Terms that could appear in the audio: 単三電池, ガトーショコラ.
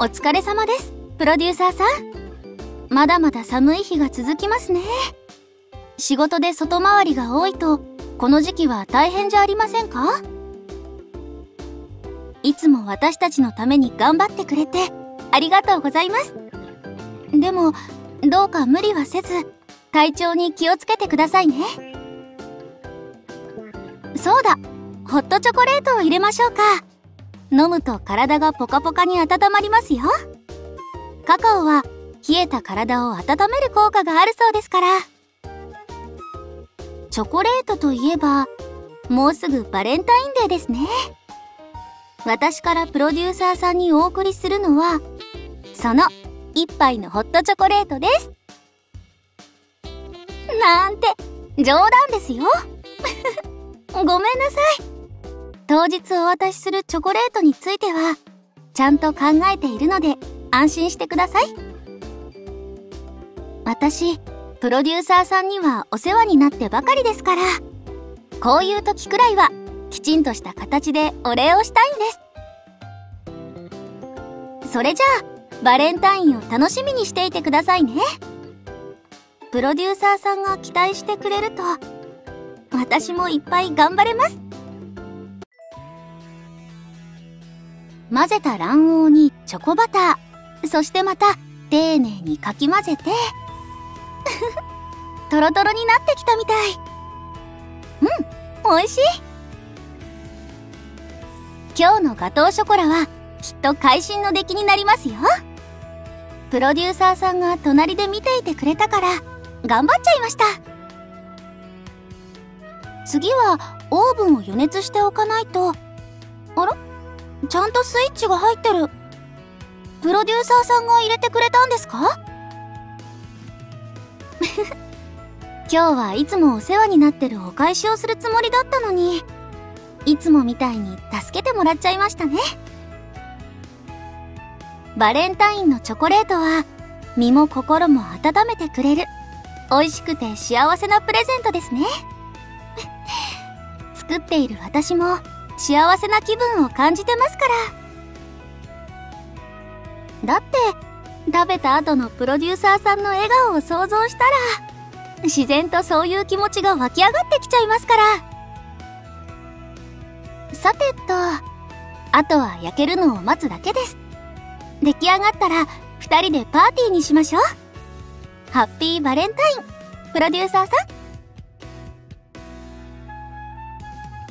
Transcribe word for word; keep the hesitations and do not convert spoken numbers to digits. お疲れ様です、プロデューサーさん。まだまだ寒い日が続きますね。仕事で外回りが多いとこの時期は大変じゃありませんか？いつも私たちのために頑張ってくれてありがとうございます。でもどうか無理はせず体調に気をつけてくださいね。そうだ、ホットチョコレートを入れましょうか。飲むと体がポカポカに温まりますよ。カカオは冷えた体を温める効果があるそうですから。チョコレートといえばもうすぐバレンタインデーですね。私からプロデューサーさんにお送りするのはその一杯のホットチョコレートです。なんて冗談ですよごめんなさい。当日お渡しするチョコレートについてはちゃんと考えているので安心してください。私プロデューサーさんにはお世話になってばかりですから、こういう時くらいはきちんとした形でお礼をしたいんです。それじゃあバレンタインを楽しみにしていてくださいね。プロデューサーさんが期待してくれると私もいっぱい頑張れます。混ぜた卵黄にチョコバター、そしてまた丁寧にかき混ぜてトロトロになってきたみたい。うん、美味しい。今日のガトーショコラはきっと会心の出来になりますよ。プロデューサーさんが隣で見ていてくれたから頑張っちゃいました。次はオーブンを予熱しておかないと。あら、ちゃんとスイッチが入ってる。プロデューサーさんが入れてくれたんですか？今日はいつもお世話になってるお返しをするつもりだったのに、いつもみたいに助けてもらっちゃいましたね。バレンタインのチョコレートは身も心も温めてくれる美味しくて幸せなプレゼントですね作っている私も幸せな気分を感じてますから。だって食べた後のプロデューサーさんの笑顔を想像したら自然とそういう気持ちが湧き上がってきちゃいますから。さてと、あとは焼けるのを待つだけです。出来上がったらふたりでパーティーにしましょう。ハッピーバレンタイン、プロデューサーさん。